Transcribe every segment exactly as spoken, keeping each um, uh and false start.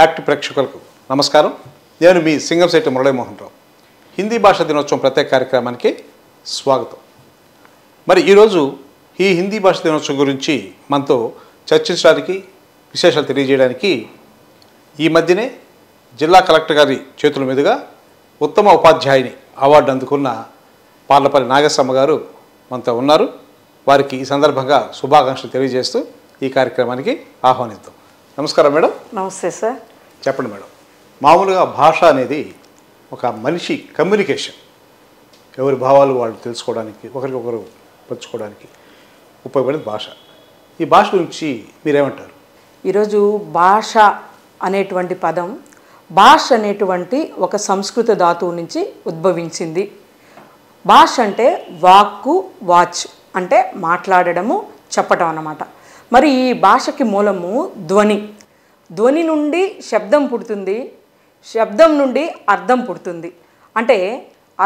Act ప్రేక్షకులకు నమస్కారం. నేను మీ సింగంశెట్టి మురళీమోహన్ రావు. హిందీ భాషా దినోత్సవం ప్రత్యేక కార్యక్రమానికి స్వాగతం. మరి ఈరోజు ఈ హిందీ భాషా దినోత్సవం గురించి మనతో చర్చించడానికి, విశేషాలు తెలియజేయడానికి ఈ మధ్యనే జిల్లా కలెక్టర్ గారి చేతుల మీదుగా ఉత్తమ ఉపాధ్యాయుని అవార్డు అందుకున్న పార్లపల్లి నాగసమ్మ గారు మనతో ఉన్నారు. వారికి ఈ సందర్భంగా శుభాకాంక్షలు తెలియజేస్తూ ఈ కార్యక్రమానికి ఆహ్వానిద్దాం. నమస్కారం మేడం. నమస్తే సార్. చెప్పండి మేడం, మామూలుగా భాష అనేది ఒక మనిషి కమ్యూనికేషన్, ఎవరి భావాలు వాళ్ళు తెలుసుకోవడానికి, ఒకరికొకరు పంచుకోవడానికి ఉపయోగపడేది భాష. ఈ భాష గురించి మీరేమంటారు? ఈరోజు భాష అనేటువంటి పదం, భాష అనేటువంటి ఒక సంస్కృత ధాతువు నుంచి ఉద్భవించింది. భాష అంటే వాక్కు, వాచ్ అంటే మాట్లాడడము, చెప్పటం అన్నమాట. మరి ఈ భాషకి మూలము ధ్వని. ధ్వని నుండి శబ్దం పుడుతుంది, శబ్దం నుండి అర్థం పుడుతుంది. అంటే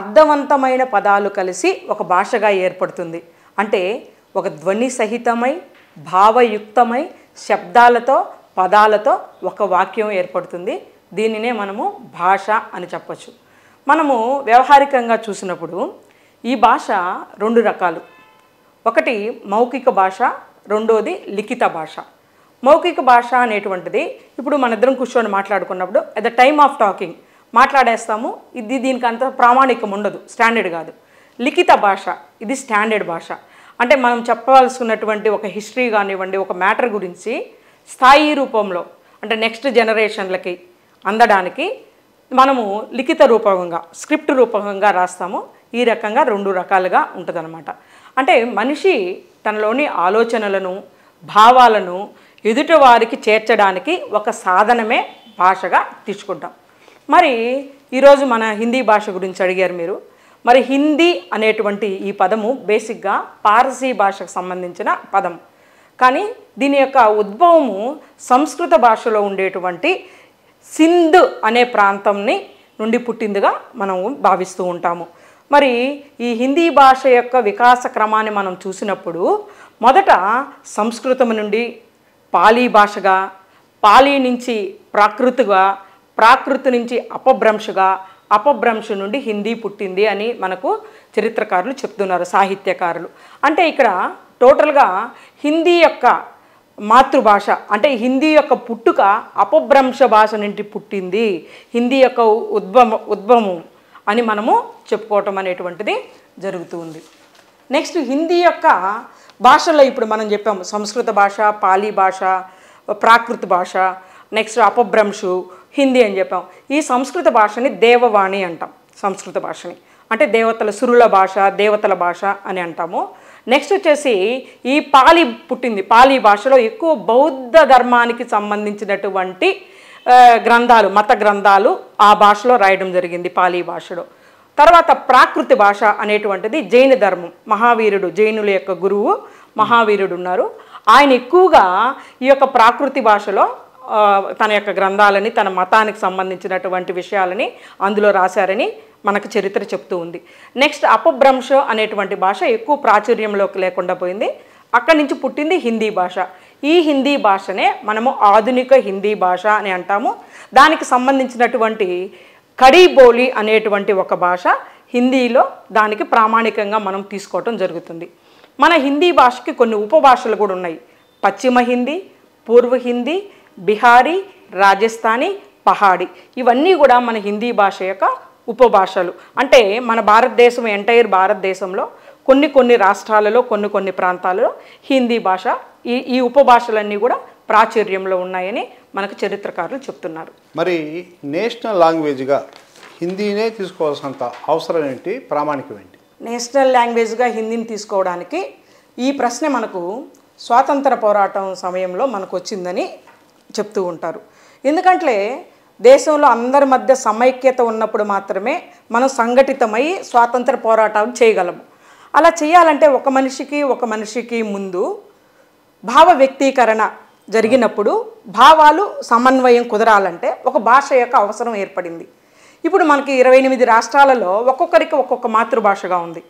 అర్థవంతమైన పదాలు కలిసి ఒక భాషగా ఏర్పడుతుంది. అంటే ఒక ధ్వని సహితమై భావయుక్తమై శబ్దాలతో పదాలతో ఒక వాక్యం ఏర్పడుతుంది. దీనినే మనము భాష అని చెప్పచ్చు. మనము వ్యవహారికంగా చూసినప్పుడు ఈ భాష రెండు రకాలు. ఒకటి మౌఖిక భాష, రెండోది లిఖిత భాష. మౌఖిక భాష అనేటువంటిది ఇప్పుడు మన ఇద్దరం కూర్చొని మాట్లాడుకున్నప్పుడు at the time of talking మాట్లాడేస్తాము. ఇది దీనికి అంత ప్రామాణికం ఉండదు, స్టాండర్డ్ కాదు. లిఖిత భాష ఇది స్టాండర్డ్ భాష. అంటే మనం చెప్పవలసుకున్నటువంటి ఒక హిస్టరీ కానివ్వండి, ఒక మ్యాటర్ గురించి స్థాయి రూపంలో అంటే నెక్స్ట్ జనరేషన్లకి అందడానికి మనము లిఖిత రూపకంగా, స్క్రిప్ట్ రూపకంగా రాస్తాము. ఈ రకంగా రెండు రకాలుగా ఉంటుందన్నమాట. అంటే మనిషి తనలోని ఆలోచనలను, భావాలను ఎదుటివారికి చేర్చడానికి ఒక సాధనమే భాషగా తీసుకుంటాం. మరి ఈరోజు మన హిందీ భాష గురించి అడిగారు మీరు. మరి హిందీ అనేటువంటి ఈ పదము బేసిక్గా పారసీ భాషకు సంబంధించిన పదం. కానీ దీని యొక్క ఉద్భవము సంస్కృత భాషలో ఉండేటువంటి సింధ్ అనే ప్రాంతంని నుండి పుట్టిందిగా మనము భావిస్తూ ఉంటాము. మరి ఈ హిందీ భాష యొక్క వికాస క్రమాన్ని మనం చూసినప్పుడు మొదట సంస్కృతం నుండి పాలీ భాషగా, పాలీ నుంచి ప్రాకృతగా, ప్రాకృతి నుంచి అపభ్రంశగా, అపభ్రంశ నుండి హిందీ పుట్టింది అని మనకు చరిత్రకారులు చెప్తున్నారు, సాహిత్యకారులు. అంటే ఇక్కడ టోటల్గా హిందీ యొక్క మాతృభాష అంటే హిందీ యొక్క పుట్టుక అపభ్రంశ భాష నుండి పుట్టింది, హిందీ యొక్క ఉద్భవ ఉద్భవం అని మనము చెప్పుకోవటం అనేటువంటిది జరుగుతూ ఉంది. నెక్స్ట్ హిందీ యొక్క భాషలో ఇప్పుడు మనం చెప్పాము సంస్కృత భాష, పాలీ భాష, ప్రాకృత భాష, నెక్స్ట్ అపభ్రంశు, హిందీ అని చెప్పాము. ఈ సంస్కృత భాషని దేవవాణి అంటాం. సంస్కృత భాషని అంటే దేవతల సురుల భాష, దేవతల భాష అని అంటాము. నెక్స్ట్ వచ్చేసి ఈ పాలీ పుట్టింది. పాలీ భాషలో ఎక్కువ బౌద్ధ ధర్మానికి సంబంధించినటువంటి గ్రంథాలు, మత గ్రంథాలు ఆ భాషలో రాయడం జరిగింది, పాలీ భాషలో. తర్వాత ప్రాకృతి భాష అనేటువంటిది జైన ధర్మం, మహావీరుడు, జైనుల యొక్క గురువు మహావీరుడు ఉన్నారు. ఆయన ఎక్కువగా ఈ యొక్క ప్రాకృతి భాషలో తన యొక్క గ్రంథాలని, తన మతానికి సంబంధించినటువంటి విషయాలని అందులో రాశారని మనకు చరిత్ర చెప్తూ ఉంది. నెక్స్ట్ అపభ్రంశ అనేటువంటి భాష ఎక్కువ ప్రాచుర్యంలోకి లేకుండా పోయింది. అక్కడి నుంచి పుట్టింది హిందీ భాష. ఈ హిందీ భాషనే మనము ఆధునిక హిందీ భాష అని అంటాము. దానికి సంబంధించినటువంటి కడీబోలి అనేటువంటి ఒక భాష హిందీలో దానికి ప్రామాణికంగా మనం తీసుకోవటం జరుగుతుంది. మన హిందీ భాషకి కొన్ని ఉపభాషలు కూడా ఉన్నాయి. పశ్చిమ హిందీ, పూర్వ హిందీ, బిహారీ, రాజస్థానీ, పహాడీ ఇవన్నీ కూడా మన హిందీ భాష యొక్క ఉపభాషలు. అంటే మన భారతదేశం, ఎంటైర్ భారతదేశంలో కొన్ని కొన్ని రాష్ట్రాలలో, కొన్ని కొన్ని ప్రాంతాలలో హిందీ భాష, ఈ ఈ ఉపభాషలన్నీ కూడా ప్రాచుర్యంలో ఉన్నాయని మనకు చరిత్రకారులు చెప్తున్నారు. మరి నేషనల్ లాంగ్వేజ్గా హిందీనే తీసుకోవాల్సినంత అవసరం ఏంటి, ప్రామాణికం ఏంటి? నేషనల్ లాంగ్వేజ్గా హిందీని తీసుకోవడానికి ఈ ప్రశ్న మనకు స్వాతంత్ర పోరాటం సమయంలో మనకు వచ్చిందని చెప్తూ ఉంటారు. ఎందుకంటే దేశంలో అందరి మధ్య సమైక్యత ఉన్నప్పుడు మాత్రమే మనం సంఘటితమై స్వాతంత్ర పోరాటాలు చేయగలము. అలా చేయాలంటే ఒక మనిషికి ఒక మనిషికి ముందు భావ వ్యక్తీకరణ జరిగినప్పుడు భావాలు సమన్వయం కుదరాలంటే ఒక భాష యొక్క అవసరం ఏర్పడింది. ఇప్పుడు మనకి ఇరవై ఎనిమిది రాష్ట్రాలలో ఒక్కొక్కరికి ఒక్కొక్క మాతృభాషగా ఉంది.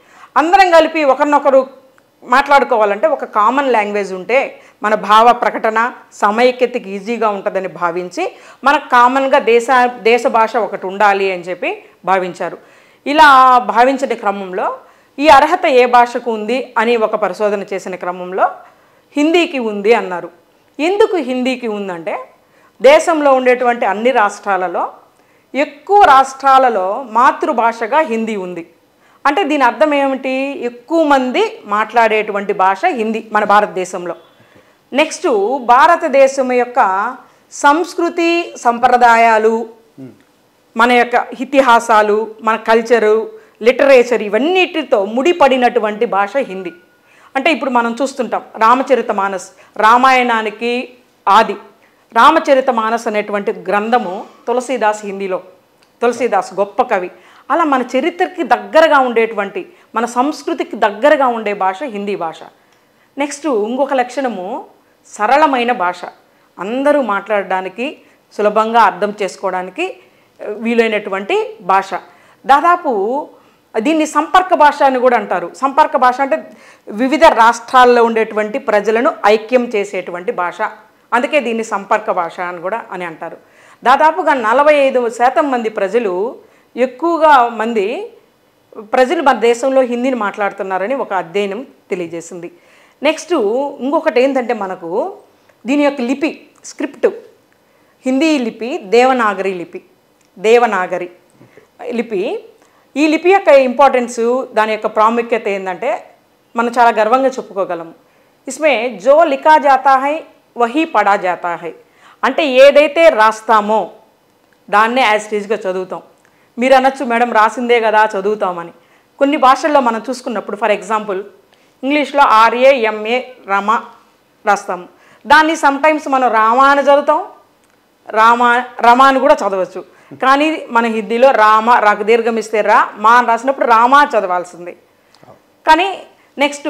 అందరం కలిపి ఒకరినొకరు మాట్లాడుకోవాలంటే ఒక కామన్ లాంగ్వేజ్ ఉంటే మన భావ ప్రకటన సమైక్యతకి ఈజీగా ఉంటుందని భావించి మనకు కామన్గా దేశ దేశ భాష ఒకటి ఉండాలి అని చెప్పి భావించారు. ఇలా భావించిన క్రమంలో ఈ అర్హత ఏ భాషకు ఉంది అని ఒక పరిశోధన చేసిన క్రమంలో హిందీకి ఉంది అన్నారు. ఎందుకు హిందీకి ఉందంటే దేశంలో ఉండేటువంటి అన్ని రాష్ట్రాలలో ఎక్కువ రాష్ట్రాలలో మాతృభాషగా హిందీ ఉంది. అంటే దీని అర్థం ఏమిటి? ఎక్కువ మంది మాట్లాడేటువంటి భాష హిందీ మన భారతదేశంలో. నెక్స్ట్ భారతదేశం యొక్క సంస్కృతి సంప్రదాయాలు, మన యొక్క ఇతిహాసాలు, మన కల్చరు, లిటరేచర్ ఇవన్నిటితో ముడిపడినటువంటి భాష హిందీ. అంటే ఇప్పుడు మనం చూస్తుంటాం రామచరిత మానస్, రామాయణానికి ఆది రామచరిత మానస్ అనేటువంటి గ్రంథము తులసీదాస్ హిందీలో, తులసీదాస్ గొప్ప కవి. అలా మన చరిత్రకి దగ్గరగా ఉండేటువంటి మన సంస్కృతికి దగ్గరగా ఉండే భాష హిందీ భాష. నెక్స్ట్ ఇంకొక లక్షణము సరళమైన భాష, అందరూ మాట్లాడడానికి సులభంగా అర్థం చేసుకోవడానికి వీలైనటువంటి భాష. దాదాపు దీన్ని సంపర్క భాష అని కూడా అంటారు. సంపర్క భాష అంటే వివిధ రాష్ట్రాల్లో ఉండేటువంటి ప్రజలను ఐక్యం చేసేటువంటి భాష, అందుకే దీన్ని సంపర్క భాష అని కూడా అని అంటారు. దాదాపుగా నలభై ఐదు శాతం మంది ప్రజలు ఎక్కువగా మంది ప్రజలు మన దేశంలో హిందీని మాట్లాడుతున్నారని ఒక అధ్యయనం తెలియజేసింది. నెక్స్ట్ ఇంకొకటి ఏంటంటే మనకు దీని యొక్క లిపి స్క్రిప్ట్, హిందీ లిపి దేవనాగరి లిపి, దేవనాగరి లిపి. ఈ లిపి యొక్క ఇంపార్టెన్సు, దాని యొక్క ప్రాముఖ్యత ఏంటంటే మనం చాలా గర్వంగా చెప్పుకోగలం. ఇస్మే జో లిఖా జాతా హై వహీ పడా జాతా హై, అంటే ఏదైతే రాస్తామో దాన్నే యాజ్ టీజ్గా చదువుతాం. మీరు అనొచ్చు మేడం రాసిందే కదా చదువుతామని. కొన్ని భాషల్లో మనం చూసుకున్నప్పుడు ఫర్ ఎగ్జాంపుల్ ఇంగ్లీష్లో ఆర్ఏ ఎంఏ రమ రాస్తాము, దాన్ని సమ్టైమ్స్ మనం రామా అని చదువుతాం, రామా రమా అని కూడా చదవచ్చు. కానీ మన హిందీలో రామ రకు దీర్ఘమిస్తే రా మా అని రాసినప్పుడు రామా చదవాల్సింది. కానీ నెక్స్ట్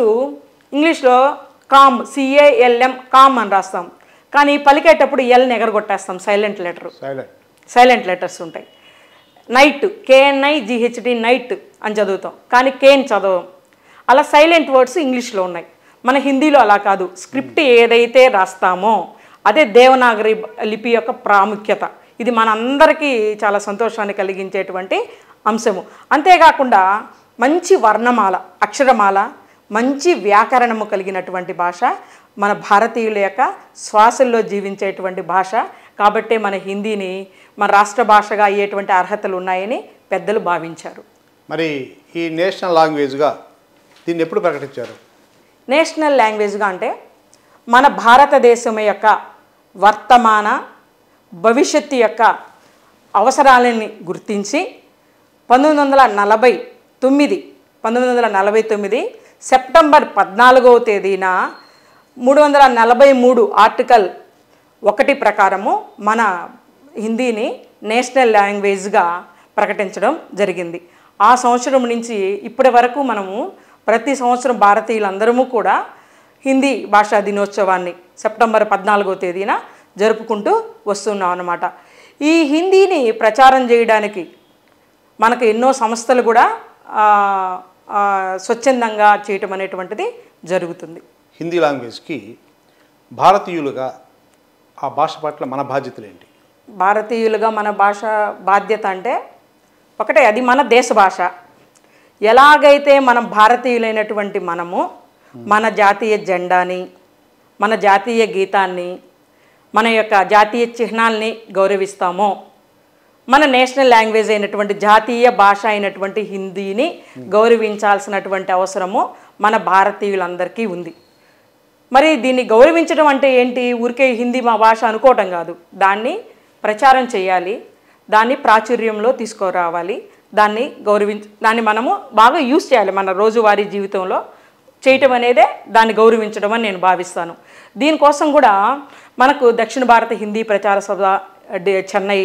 ఇంగ్లీష్లో కామ్ సిఏఎల్ఎం కామ్ అని రాస్తాం, కానీ పలికేటప్పుడు ఎల్ ఎగరగొట్టేస్తాం, సైలెంట్ లెటర్ సైలెంట్ లెటర్స్ ఉంటాయి. నైట్ కేఎన్ఐ జిహెచ్డి నైట్ అని చదువుతాం, కానీ కేన్ చదవం. అలా సైలెంట్ వర్డ్స్ ఇంగ్లీష్లో ఉన్నాయి, మన హిందీలో అలా కాదు. స్క్రిప్ట్ ఏదైతే రాస్తామో అదే దేవనాగరి లిపి యొక్క ప్రాముఖ్యత. ఇది మనందరికీ చాలా సంతోషాన్ని కలిగించేటువంటి అంశము. అంతేకాకుండా మంచి వర్ణమాల, అక్షరమాల, మంచి వ్యాకరణము కలిగినటువంటి భాష మన భారతీయుల యొక్క శ్వాసల్లో జీవించేటువంటి భాష. కాబట్టి మన హిందీని మన రాష్ట్ర భాషగా అయ్యేటువంటి అర్హతలు ఉన్నాయని పెద్దలు భావించారు. మరి ఈ నేషనల్ లాంగ్వేజ్గా దీన్ని ఎప్పుడు ప్రకటించారు? నేషనల్ లాంగ్వేజ్గా అంటే మన భారతదేశం యొక్క వర్తమాన భవిష్యత్తు యొక్క అవసరాలని గుర్తించి పంతొమ్మిది వందల నలభై తొమ్మిది పంతొమ్మిది వందల నలభై తొమ్మిది సెప్టెంబర్ పద్నాలుగవ తేదీన మూడు వందల నలభై మూడు ఆర్టికల్ ఒకటి ప్రకారము మన హిందీని నేషనల్ లాంగ్వేజ్గా ప్రకటించడం జరిగింది. ఆ సంవత్సరం నుంచి ఇప్పటి వరకు మనము ప్రతి సంవత్సరం భారతీయులందరము కూడా హిందీ భాషా దినోత్సవాన్ని సెప్టెంబర్ పద్నాలుగో తేదీన జరుపుకుంటూ వస్తున్నాం అన్నమాట. ఈ హిందీని ప్రచారం చేయడానికి మనకు ఎన్నో సంస్థలు కూడా స్వచ్ఛందంగా చేయటం అనేటువంటిది జరుగుతుంది. హిందీ లాంగ్వేజ్కి భారతీయులుగా ఆ భాష పట్ల మన బాధ్యతలు ఏంటి? భారతీయులుగా మన భాష బాధ్యత అంటే ఒకటే, అది మన దేశ భాష. ఎలాగైతే మనం భారతీయులైనటువంటి మనము మన జాతీయ జెండాని, మన జాతీయ గీతాన్ని, మన యొక్క జాతీయ చిహ్నాల్ని గౌరవిస్తామో, మన నేషనల్ లాంగ్వేజ్ అయినటువంటి జాతీయ భాష అయినటువంటి హిందీని గౌరవించాల్సినటువంటి అవసరము మన భారతీయులందరికీ ఉంది. మరి దీన్ని గౌరవించడం అంటే ఏంటి? ఊరికే హిందీ మా భాష అనుకోవటం కాదు, దాన్ని ప్రచారం చేయాలి, దాన్ని ప్రాచుర్యంలో తీసుకురావాలి, దాన్ని గౌరవించ దాన్ని మనము బాగా యూజ్ చేయాలి. మన రోజువారీ జీవితంలో చేయటం అనేదే దాన్ని గౌరవించడం అని నేను భావిస్తాను. దీనికోసం కూడా మనకు దక్షిణ భారత హిందీ ప్రచార సభ చెన్నై,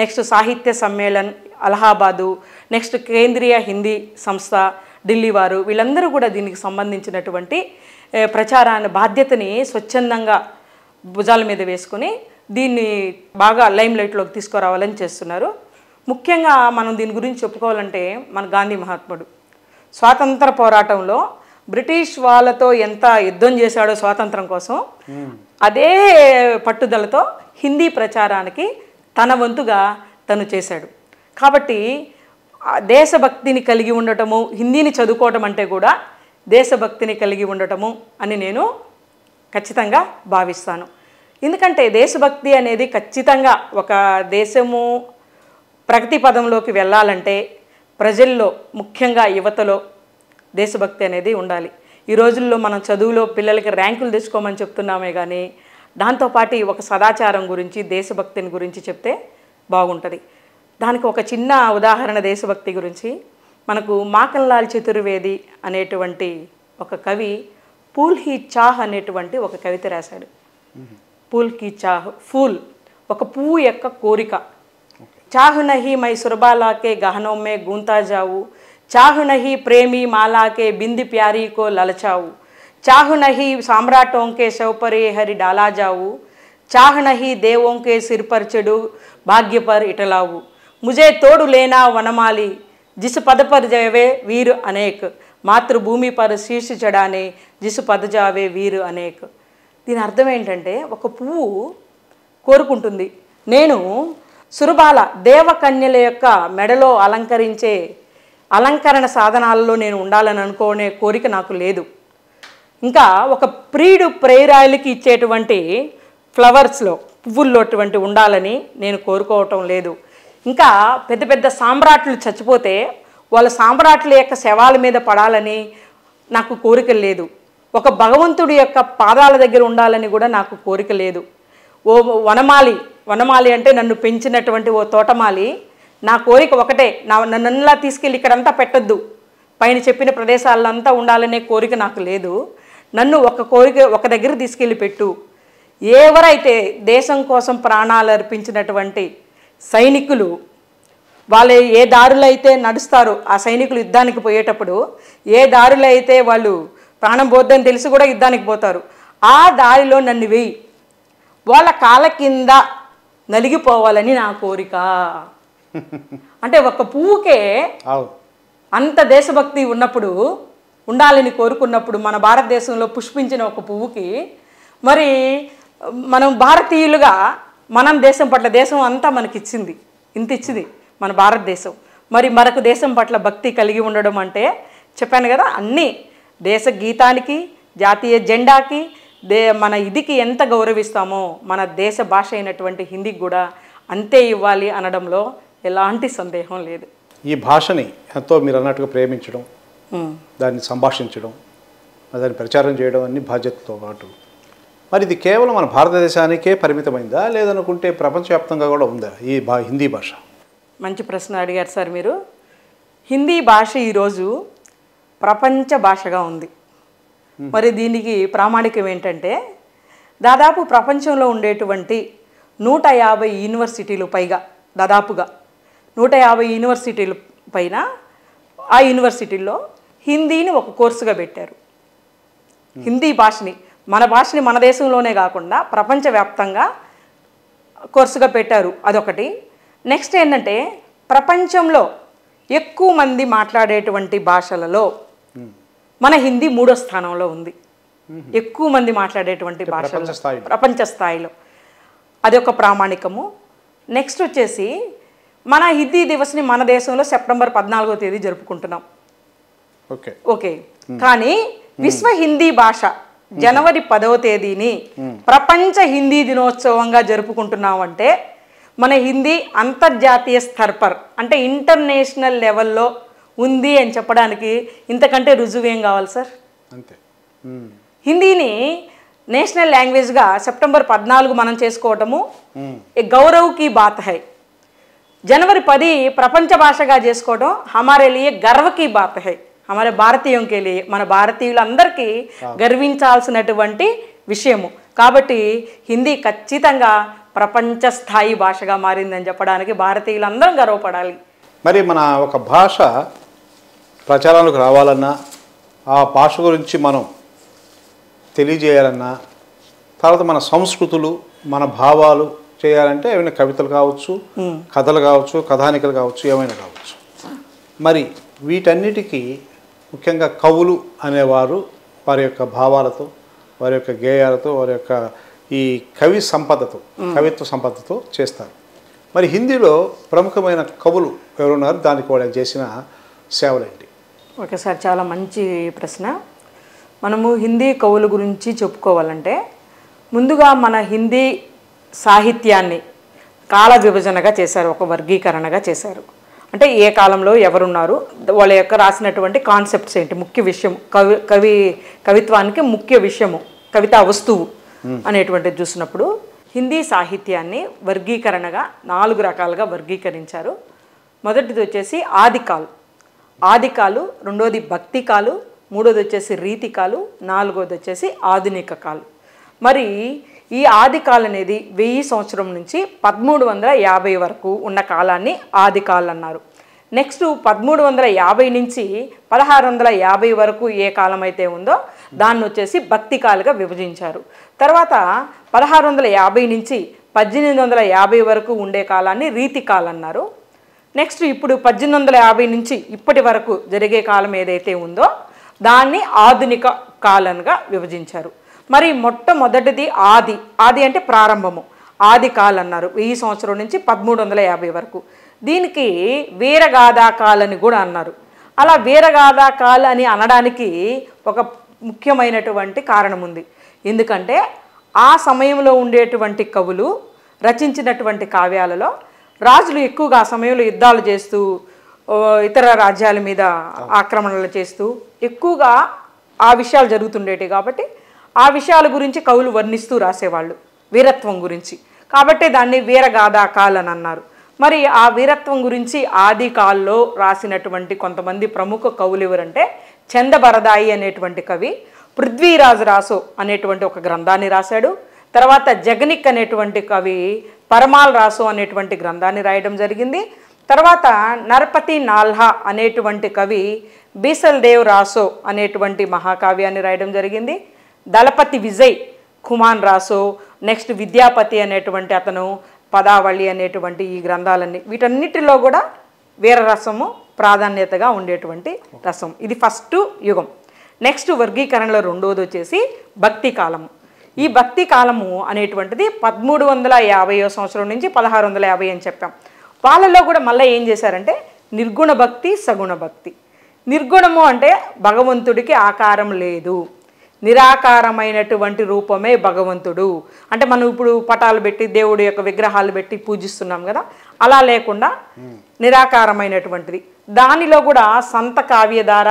నెక్స్ట్ సాహిత్య సమ్మేళన్ అలహాబాదు, నెక్స్ట్ కేంద్రీయ హిందీ సంస్థ ఢిల్లీ వారు వీళ్ళందరూ కూడా దీనికి సంబంధించినటువంటి ప్రచారాన్ని బాధ్యతని స్వచ్ఛందంగా భుజాల మీద వేసుకుని దీన్ని బాగా లైమ్ లైట్లోకి తీసుకురావాలని చేస్తున్నారు. ముఖ్యంగా మనం దీని గురించి చెప్పుకోవాలంటే మన గాంధీ మహాత్ముడు స్వాతంత్ర పోరాటంలో బ్రిటిష్ వాళ్ళతో ఎంత యుద్ధం చేశాడో స్వాతంత్రం కోసం, అదే పట్టుదలతో హిందీ ప్రచారానికి తన వంతుగా తను చేశాడు. కాబట్టి దేశభక్తిని కలిగి ఉండటము, హిందీని చదువుకోవటం అంటే కూడా దేశభక్తిని కలిగి ఉండటము అని నేను ఖచ్చితంగా భావిస్తాను. ఎందుకంటే దేశభక్తి అనేది ఖచ్చితంగా ఒక దేశము ప్రగతి పదంలోకి వెళ్ళాలంటే ప్రజల్లో, ముఖ్యంగా యువతలో దేశభక్తి అనేది ఉండాలి. ఈ రోజుల్లో మనం చదువులో పిల్లలకి ర్యాంకులు తెచ్చుకోమని చెప్తున్నామే కానీ దాంతోపాటు ఒక సదాచారం గురించి, దేశభక్తిని గురించి చెప్తే బాగుంటుంది. దానికి ఒక చిన్న ఉదాహరణ దేశభక్తి గురించి. మనకు మాకన్లాల్ చతుర్వేది అనేటువంటి ఒక కవి పూల్ హీ చాహ్ అనేటువంటి ఒక కవిత రాశాడు. పూల్ కీ చాహ్, ఫూల్ ఒక పువ్వు యొక్క కోరిక. చాహ్ నహి మై సురబాలాకే గహనోమే గూంతా జావు, చాహ్ నహి ప్రేమి మాలాకే బింది ప్యారీ కో లలచావు, చాహ్ నహి సామ్రాటోంకే శౌపరే హరి డాలా జావు, చాహ్ నహి దేవోంకే సిర్పర్ చెడు భాగ్యపర్ ఇటలావు, ముజే తోడు లేనా వనమాలి జిస్ పదపర్ జయవే వీరు అనేక్, మాతృభూమి పర్ శీర్ష చడానే జిస్ పద జావే వీరు అనేక్. దీని అర్థం ఏంటంటే ఒక పువ్వు కోరుకుంటుంది, నేను సురబాల దేవకన్యల యొక్క మెడలో అలంకరించే అలంకరణ సాధనాల్లో నేను ఉండాలని అనుకునే కోరిక నాకు లేదు. ఇంకా ఒక ప్రియుడు ప్రేరాయలకి ఇచ్చేటువంటి ఫ్లవర్స్లో, పువ్వుల్లోటువంటి ఉండాలని నేను కోరుకోవటం లేదు. ఇంకా పెద్ద పెద్ద సామ్రాట్లు చచ్చిపోతే వాళ్ళ సామ్రాట్ల యొక్క శవాల మీద పడాలని నాకు కోరిక లేదు. ఒక భగవంతుడి యొక్క పాదాల దగ్గర ఉండాలని కూడా నాకు కోరిక లేదు. ఓ వనమాలి, వనమాలి అంటే నన్ను పెంచినటువంటి ఓ తోటమాలి, నా కోరిక ఒకటే, నా నన్నులా తీసుకెళ్ళి ఇక్కడంతా పెట్టద్దు, పైన చెప్పిన ప్రదేశాలంతా ఉండాలనే కోరిక నాకు లేదు. నన్ను ఒక కోరిక ఒక దగ్గర తీసుకెళ్ళి పెట్టు. ఎవరైతే దేశం కోసం ప్రాణాలు అర్పించినటువంటి సైనికులు, వాళ్ళు ఏ దారులు అయితే నడుస్తారు, ఆ సైనికులు యుద్ధానికి పోయేటప్పుడు ఏ దారులు అయితే వాళ్ళు ప్రాణం పోద్దని తెలిసి కూడా యుద్ధానికి పోతారు, ఆ దారిలో నన్ను వెయ్యి, వాళ్ళ కాళ్ళ కింద నలిగిపోవాలని నా కోరిక. అంటే ఒక పువ్వుకే అంత దేశభక్తి ఉన్నప్పుడు, ఉండాలని కోరుకున్నప్పుడు, మన భారతదేశంలో పుష్పించిన ఒక పువ్వుకి మరి మనం భారతీయులుగా మనం దేశం పట్ల, దేశం అంతా మనకిచ్చింది, ఇంత ఇచ్చింది మన భారతదేశం, మరి మరొక దేశం పట్ల భక్తి కలిగి ఉండడం అంటే చెప్పాను కదా, అన్నీ దేశ గీతానికి, జాతీయ జెండాకి, దే మన ఇదికి ఎంత గౌరవిస్తామో మన దేశ భాష అయినటువంటి హిందీకి కూడా అంతే ఇవ్వాలి అనడంలో ఎలాంటి సందేహం లేదు. ఈ భాషని ఎంతో మీరు అన్నట్టుగా ప్రేమించడం, దాన్ని సంభాషించడం, దాన్ని ప్రచారం చేయడం అన్ని బాధ్యతతో పాటు. మరి ఇది కేవలం మన భారతదేశానికే పరిమితమైందా లేదనుకుంటే ప్రపంచవ్యాప్తంగా కూడా ఉందా ఈ భా హిందీ భాష? మంచి ప్రశ్న అడిగారు సార్ మీరు. హిందీ భాష ఈరోజు ప్రపంచ భాషగా ఉంది. మరి దీనికి ప్రామాణికం ఏంటంటే దాదాపు ప్రపంచంలో ఉండేటువంటి నూట యాభై యూనివర్సిటీలు పైగా, దాదాపుగా నూట యాభై యూనివర్సిటీలు పైన, ఆ యూనివర్సిటీల్లో హిందీని ఒక కోర్సుగా పెట్టారు. హిందీ భాషని, మన భాషని మన దేశంలోనే కాకుండా ప్రపంచవ్యాప్తంగా కోర్సుగా పెట్టారు, అదొకటి. నెక్స్ట్ ఏంటంటే ప్రపంచంలో ఎక్కువ మంది మాట్లాడేటువంటి భాషలలో మన హిందీ మూడో స్థానంలో ఉంది, ఎక్కువ మంది మాట్లాడేటువంటి భాషల ప్రపంచ స్థాయిలో, అదొక ప్రామాణికము. నెక్స్ట్ వచ్చేసి మన హిందీ దివస్ని మన దేశంలో సెప్టెంబర్ పద్నాలుగో తేదీ జరుపుకుంటున్నాం, ఓకే ఓకే కానీ విశ్వ హిందీ భాష జనవరి పదవ తేదీని ప్రపంచ హిందీ దినోత్సవంగా జరుపుకుంటున్నాం. అంటే మన హిందీ అంతర్జాతీయ స్థర్పర్ అంటే ఇంటర్నేషనల్ లెవెల్లో ఉంది అని చెప్పడానికి ఇంతకంటే రుజువు ఏం కావాలి సార్? అంతే. హిందీని నేషనల్ లాంగ్వేజ్గా సెప్టెంబర్ పద్నాలుగు మనం చేసుకోవటము గౌరవ్ కీ బాత్ హై, జనవరి పది ప్రపంచ భాషగా చేసుకోవడం హమారే లియే గర్వ కీ బాత్ హై, హమారే భారతీయుంకే లియే, మన భారతీయులందరికీ గర్వించాల్సినటువంటి విషయము. కాబట్టి హిందీ ఖచ్చితంగా ప్రపంచ స్థాయి భాషగా మారిందని చెప్పడానికి భారతీయులందరం గర్వపడాలి. మరి మన ఒక భాష ప్రచారానికి రావాలన్నా, ఆ భాష గురించి మనం తెలియజేయాలన్నా, తర్వాత మన సంస్కృతులు, మన భావాలు చేయాలంటే ఏమైనా కవితలు కావచ్చు, కథలు కావచ్చు, కథానికలు కావచ్చు, ఏమైనా కావచ్చు. మరి వీటన్నిటికీ ముఖ్యంగా కవులు అనేవారు వారి యొక్క భావాలతో, వారి యొక్క గేయాలతో, వారి యొక్క ఈ కవి సంపదతో, కవిత్వ సంపదతో చేస్తారు. మరి హిందీలో ప్రముఖమైన కవులు ఎవరున్నారు, దానికి వాళ్ళు చేసిన సేవలేంటి? ఓకే సార్, చాలా మంచి ప్రశ్న. మనము హిందీ కవుల గురించి చెప్పుకోవాలంటే ముందుగా మన హిందీ సాహిత్యాన్ని కాల విభజనగా చేశారు, ఒక వర్గీకరణగా చేశారు. అంటే ఏ కాలంలో ఎవరున్నారు, వాళ్ళ యొక్క రాసినటువంటి కాన్సెప్ట్స్ ఏంటి, ముఖ్య విషయం, కవి కవి కవిత్వానికి ముఖ్య విషయము, కవితా వస్తువు అనేటువంటిది చూసినప్పుడు హిందీ సాహిత్యాన్ని వర్గీకరణగా నాలుగు రకాలుగా వర్గీకరించారు. మొదటిది వచ్చేసి ఆదికాలు, ఆదికాలు, రెండోది భక్తి కాలు, మూడోది వచ్చేసి రీతికాలు, నాలుగోది వచ్చేసి ఆధునిక కాలు. మరి ఈ ఆదికాలు అనేది వెయ్యి సంవత్సరం నుంచి పదమూడు వందల యాభై వరకు ఉన్న కాలాన్ని ఆదికాలు అన్నారు. నెక్స్ట్ పదమూడు వందల యాభై నుంచి పదహారు వందల యాభై వరకు ఏ కాలం అయితే ఉందో దాన్ని వచ్చేసి భక్తి కాలుగా విభజించారు. తర్వాత పదహారు వందల యాభై నుంచి పద్దెనిమిది వందల యాభై వరకు ఉండే కాలాన్ని రీతికాలు అన్నారు. నెక్స్ట్ ఇప్పుడు పద్దెనిమిది వందల యాభై నుంచి ఇప్పటి వరకు జరిగే కాలం ఏదైతే ఉందో దాన్ని ఆధునిక కాలంగా విభజించారు. మరి మొట్టమొదటిది ఆది, ఆది అంటే ప్రారంభము, ఆది కాలం అన్నారు, వెయ్యి సంవత్సరం నుంచి పదమూడు వందల యాభై వరకు. దీనికి వీరగాథా కాలని కూడా అన్నారు. అలా వీరగాథా కాల అని అనడానికి ఒక ముఖ్యమైనటువంటి కారణం ఉంది. ఎందుకంటే ఆ సమయంలో ఉండేటువంటి కవులు రచించినటువంటి కావ్యాలలో రాజులు ఎక్కువగా ఆ సమయంలో యుద్ధాలు చేస్తూ, ఇతర రాజ్యాల మీద ఆక్రమణలు చేస్తూ ఎక్కువగా ఆ విషయాలు జరుగుతుండేవి. కాబట్టి ఆ విషయాల గురించి కవులు వర్ణిస్తూ రాసేవాళ్ళు, వీరత్వం గురించి. కాబట్టి దాన్ని వీరగాథా కాల అని అన్నారు. మరి ఆ వీరత్వం గురించి ఆది కాల్లో రాసినటువంటి కొంతమంది ప్రముఖ కవులు ఎవరంటే చందబరదాయి అనేటువంటి కవి పృథ్వీరాజ్ రాసో అనేటువంటి ఒక గ్రంథాన్ని రాశాడు. తర్వాత జగనిక్ అనేటువంటి కవి పరమాల్ రాసో అనేటువంటి గ్రంథాన్ని రాయడం జరిగింది. తర్వాత నరపతి నాల్హా అనేటువంటి కవి బీసల్దేవ్ రాసో అనేటువంటి మహాకావ్యాన్ని రాయడం జరిగింది. దళపతి విజయ్ ఖుమాన్ రాసు, నెక్స్ట్ విద్యాపతి అనేటువంటి అతను, పదావళి అనేటువంటి ఈ గ్రంథాలన్నీ, వీటన్నిటిలో కూడా వీరరసము ప్రాధాన్యతగా ఉండేటువంటి రసం. ఇది ఫస్ట్ యుగం. నెక్స్ట్ వర్గీకరణలో రెండోది వచ్చేసి భక్తి కాలము. ఈ భక్తి కాలము అనేటువంటిది పదమూడు వందల యాభైవ సంవత్సరం నుంచి పదహారు వందల యాభై అని చెప్పాం. వాళ్ళలో కూడా మళ్ళీ ఏం చేశారంటే నిర్గుణ భక్తి, సగుణ భక్తి. నిర్గుణము అంటే భగవంతుడికి ఆకారం లేదు, నిరాకారమైనటువంటి రూపమే భగవంతుడు. అంటే మనం ఇప్పుడు పటాలు పెట్టి దేవుడు యొక్క విగ్రహాలు పెట్టి పూజిస్తున్నాం కదా, అలా లేకుండా నిరాకారమైనటువంటిది. దానిలో కూడా సంత కావ్యధార,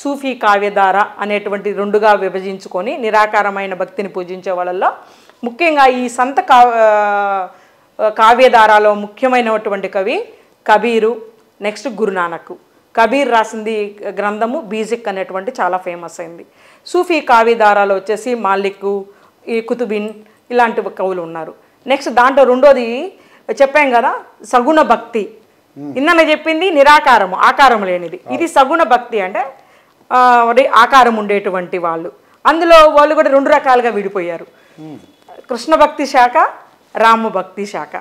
సూఫీ కావ్యధార అనేటువంటి రెండుగా విభజించుకొని నిరాకారమైన భక్తిని పూజించే వాళ్ళల్లో ముఖ్యంగా ఈ సంత కావ్యధారలో ముఖ్యమైనటువంటి కవి కబీరు, నెక్స్ట్ గురునానక్. కబీర్ రాసింది గ్రంథము బీజిక్ అనేటువంటి చాలా ఫేమస్ అయింది. సూఫీ కావ్యధారాలు వచ్చేసి మాలిక్, ఈ కుతుబిన్ ఇలాంటి కవులు ఉన్నారు. నెక్స్ట్ దాంట్లో రెండోది చెప్పాం కదా సగుణ భక్తి. నిన్న చెప్పింది నిరాకారము, ఆకారం లేనిది. ఇది సగుణ భక్తి అంటే ఆకారం ఉండేటువంటి వాళ్ళు. అందులో వాళ్ళు కూడా రెండు రకాలుగా విడిపోయారు, కృష్ణ భక్తి శాఖ, రామభక్తి శాఖ.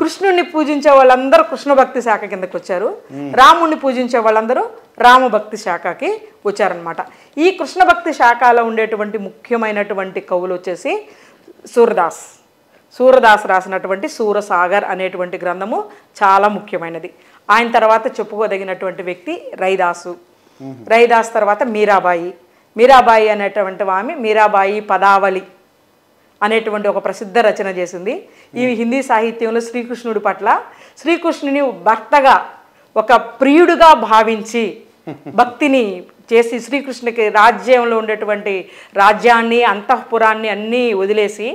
కృష్ణుణ్ణి పూజించే వాళ్ళందరూ కృష్ణ భక్తి శాఖ కిందకు వచ్చారు, రాముణ్ణి పూజించే వాళ్ళందరూ రామభక్తి శాఖకి వచ్చారనమాట. ఈ కృష్ణ భక్తి శాఖలో ఉండేటువంటి ముఖ్యమైనటువంటి కవులు వచ్చేసి సూరదాస్. సూరదాస్ రాసినటువంటి సూరసాగర్ అనేటువంటి గ్రంథము చాలా ముఖ్యమైనది. ఆయన తర్వాత చెప్పుకోదగినటువంటి వ్యక్తి రైదాసు. రైదాస్ తర్వాత మీరాబాయి. మీరాబాయి అనేటువంటి ఆమె మీరాబాయి పదావళి అనేటువంటి ఒక ప్రసిద్ధ రచన చేసింది. ఈ హిందీ సాహిత్యంలో శ్రీకృష్ణుడి పట్ల, శ్రీకృష్ణుని భర్తగా ఒక ప్రియుడుగా భావించి భక్తిని చేసి, శ్రీకృష్ణుకి రాజ్యంలో ఉండేటువంటి రాజ్యాన్ని, అంతఃపురాన్ని అన్నీ వదిలేసి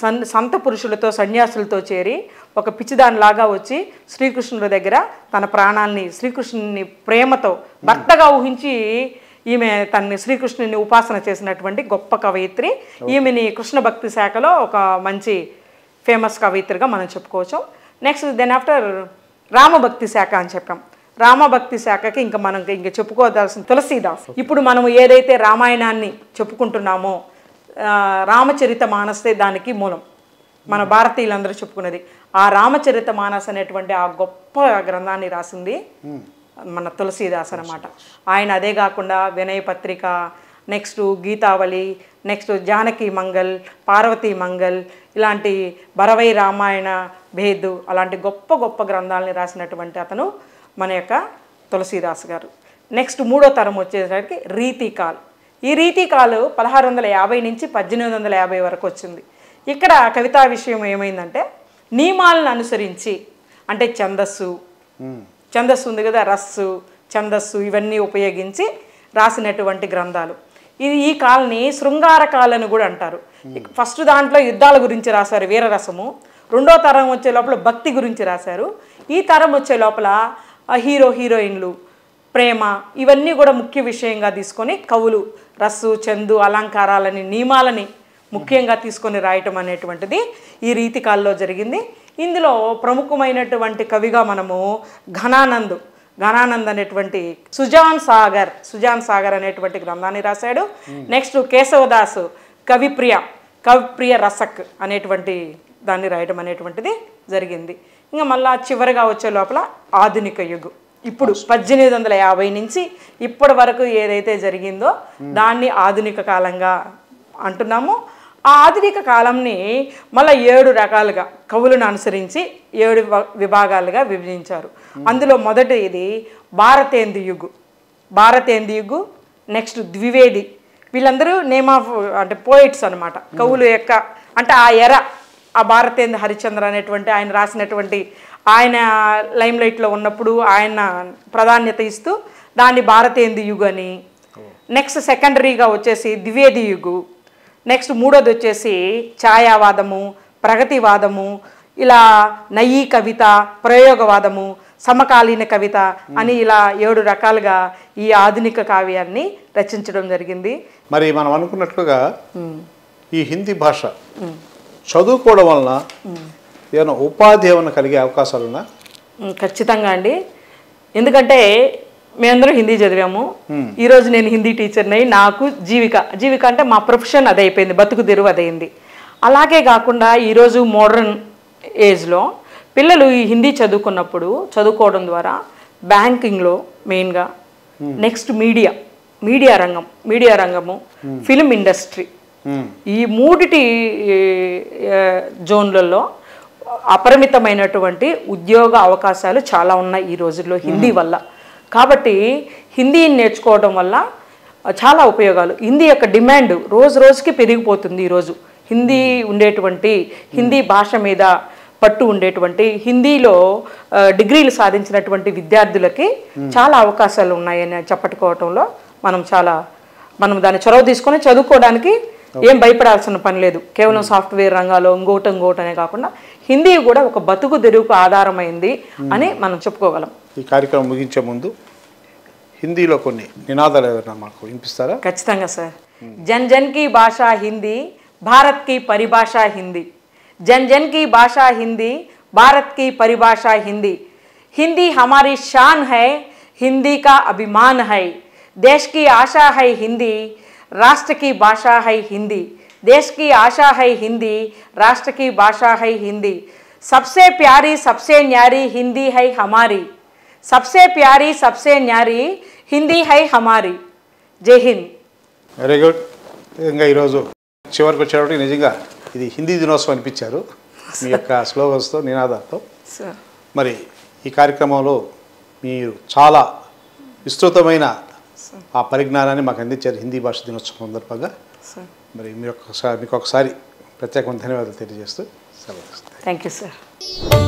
సన్ సంత పురుషులతో, సన్యాసులతో చేరి ఒక పిచ్చిదానిలాగా వచ్చి శ్రీకృష్ణుడి దగ్గర తన ప్రాణాన్ని, శ్రీకృష్ణుని ప్రేమతో భర్తగా ఊహించి ఈమె తన్ని శ్రీకృష్ణుని ఉపాసన చేసినటువంటి గొప్ప కవయిత్రి. ఈమెని కృష్ణ భక్తి శాఖలో ఒక మంచి ఫేమస్ కవయిత్రిగా మనం చెప్పుకోవచ్చు. నెక్స్ట్ దెన్ ఆఫ్టర్ రామభక్తి శాఖ అని చెప్పాం. రామభక్తి శాఖకి ఇంకా మనం ఇంకా చెప్పుకోవాల్సిన తులసీదాస్. ఇప్పుడు మనం ఏదైతే రామాయణాన్ని చెప్పుకుంటున్నామో, రామచరిత మానసే దానికి మూలం. మన భారతీయులందరూ చెప్పుకున్నది ఆ రామచరిత మానస్ అనేటువంటి ఆ గొప్ప గ్రంథాన్ని రాసింది మన తులసీదాస్ అనమాట. ఆయన అదే కాకుండా వినయపత్రిక, నెక్స్ట్ గీతావళి, నెక్స్ట్ జానకీ మంగల్, పార్వతీ మంగల్, ఇలాంటి బరవై రామాయణ భేదు అలాంటి గొప్ప గొప్ప గ్రంథాలని రాసినటువంటి అతను మన యొక్క తులసీదాస్ గారు. నెక్స్ట్ మూడో తరం వచ్చేసరికి రీతికాల్. ఈ రీతికాలు పదహారు వందల యాభై నుంచి పద్దెనిమిది వందల యాభై వరకు వచ్చింది. ఇక్కడ కవితా విషయం ఏమైందంటే నియమాలను అనుసరించి, అంటే ఛందస్సు ఛందస్సు ఉంది కదా, రస్సు ఛందస్సు ఇవన్నీ ఉపయోగించి రాసినటువంటి గ్రంథాలు. ఇది ఈ కాలని శృంగార కాలని కూడా అంటారు. ఫస్ట్ దాంట్లో యుద్ధాల గురించి రాశారు వీరరసము, రెండో తరం వచ్చే లోపల భక్తి గురించి రాశారు, ఈ తరం వచ్చే లోపల హీరో హీరోయిన్లు ప్రేమ ఇవన్నీ కూడా ముఖ్య విషయంగా తీసుకొని కవులు రస్సు చందు అలంకారాలని నియమాలని ముఖ్యంగా తీసుకొని రాయటం అనేటువంటిది ఈ రీతికాల్లో జరిగింది. ఇందులో ప్రముఖమైనటువంటి కవిగా మనము ఘనానంద్ ఘనానంద్ అనేటువంటి సుజాన్ సాగర్ సుజాన్ సాగర్ అనేటువంటి గ్రంథాన్ని రాశాడు. నెక్స్ట్ కేశవదాసు కవి ప్రియ కవి ప్రియ రసక్ అనేటువంటి దాన్ని రాయడం అనేటువంటిది జరిగింది. ఇంకా మళ్ళా చివరిగా వచ్చే లోపల ఆధునిక యుగం, ఇప్పుడు పద్దెనిమిది వందల యాభై నుంచి ఇప్పటి వరకు ఏదైతే జరిగిందో దాన్ని ఆధునిక కాలంగా అంటున్నాము. ఆ ఆధునిక కాలంని మళ్ళీ ఏడు రకాలుగా కవులను అనుసరించి ఏడు విభాగాలుగా విభజించారు. అందులో మొదటిది భారతేంద్ర యుగు భారతేంద్ర యుగు నెక్స్ట్ ద్వివేది, వీళ్ళందరూ నేమ్ ఆఫ్ అంటే పోయిట్స్ అనమాట, కవులు యొక్క అంటే ఆ ఎర, ఆ భారతేంద్ర హరిచంద్ర అనేటువంటి ఆయన రాసినటువంటి ఆయన లైమ్లైట్లో ఉన్నప్పుడు ఆయన ప్రాధాన్యత ఇస్తూ దాన్ని భారతేంద్ర యుగు అని. నెక్స్ట్ సెకండరీగా వచ్చేసి ద్వివేది యుగు. నెక్స్ట్ మూడోది వచ్చేసి ఛాయావాదము, ప్రగతివాదము, ఇలా నయీ కవిత, ప్రయోగవాదము, సమకాలీన కవిత అని ఇలా ఏడు రకాలుగా ఈ ఆధునిక కావ్యాన్ని రచించడం జరిగింది. మరి మనం అనుకున్నట్లుగా ఈ హిందీ భాష చదువుకోవడం వలన ఏమైనా ఉపాధి ఏమైనా కలిగే అవకాశాలున్నా? ఖచ్చితంగా అండి. ఎందుకంటే మేమందరం హిందీ చదివాము. ఈరోజు నేను హిందీ టీచర్ని అయి నాకు జీవిక జీవిక అంటే మా ప్రొఫెషన్ అది అయిపోయింది, బతుకు తెరువు అదైంది. అలాగే కాకుండా ఈరోజు మోడర్న్ ఏజ్లో పిల్లలు ఈ హిందీ చదువుకున్నప్పుడు చదువుకోవడం ద్వారా బ్యాంకింగ్లో మెయిన్గా, నెక్స్ట్ మీడియా మీడియా రంగం మీడియా రంగము, ఫిల్మ్ ఇండస్ట్రీ, ఈ మూడిటి జోన్లలో అపరిమితమైనటువంటి ఉద్యోగ అవకాశాలు చాలా ఉన్నాయి ఈ రోజుల్లో హిందీ వల్ల. కాబట్టి హిందీని నేర్చుకోవడం వల్ల చాలా ఉపయోగాలు. హిందీ యొక్క డిమాండ్ రోజు రోజుకి పెరిగిపోతుంది. ఈరోజు హిందీ ఉండేటువంటి హిందీ భాష మీద పట్టు ఉండేటువంటి హిందీలో డిగ్రీలు సాధించినటువంటి విద్యార్థులకి చాలా అవకాశాలు ఉన్నాయని చెప్పట్టుకోవటంలో మనం చాలా మనం దాన్ని చొరవ తీసుకొని చదువుకోవడానికి ఏం భయపడాల్సిన పని లేదు. కేవలం సాఫ్ట్వేర్ రంగాల్లో ఇంకోటి ఇంకోటనే కాకుండా హిందీ కూడా ఒక బతుకు తెరువుకు ఆధారమైంది అని మనం చెప్పుకోగలం. ఈ కార్యక్రమం ముగించే ముందు హిందీలో కొన్ని నినాదాలు ఏమైనా మాకు వినిపిస్తారా? ఖచ్చితంగా సార్. జన్ జన్ కి భాషా హిందీ, భారత్ కి పరిభాషా హిందీ. జన్ జన్ కి భాషా హిందీ, భారత్ కి పరిభాషా హిందీ. హిందీ హమారీ షాన్ హై, హిందీ కా అభిమాన్ హై. దేశ్ కి ఆశా హై హిందీ, రాష్ట్ర కి భాషా హై హిందీ. దేశ్ కి ఆశా హై హిందీ, రాష్ట్ర కి భాషా హై హిందీ. సబ్సే ప్యారీ సబ్సే న్యారీ హిందీ హై హమారీ. సబ్సే ప్యారీ సబ్సే న్యారీ హిందీ హై హమారీ. జై హింద్. Very good. ఇంకా ఈరోజు చివరికి వచ్చేటప్పటికి నిజంగా ఇది హిందీ దినోత్సవం అనిపించారు మీ యొక్క స్లోగన్స్తో, నినాదాలతో. మరి ఈ కార్యక్రమంలో మీరు చాలా విస్తృతమైన ఆ పరిజ్ఞానాన్ని మాకు అందించారు హిందీ భాష దినోత్సవం సందర్భంగా. మరి మీ యొక్క మీకు ఒకసారి ప్రత్యేకమైన ధన్యవాదాలు తెలియజేస్తూ సెలవు. Thank you sir.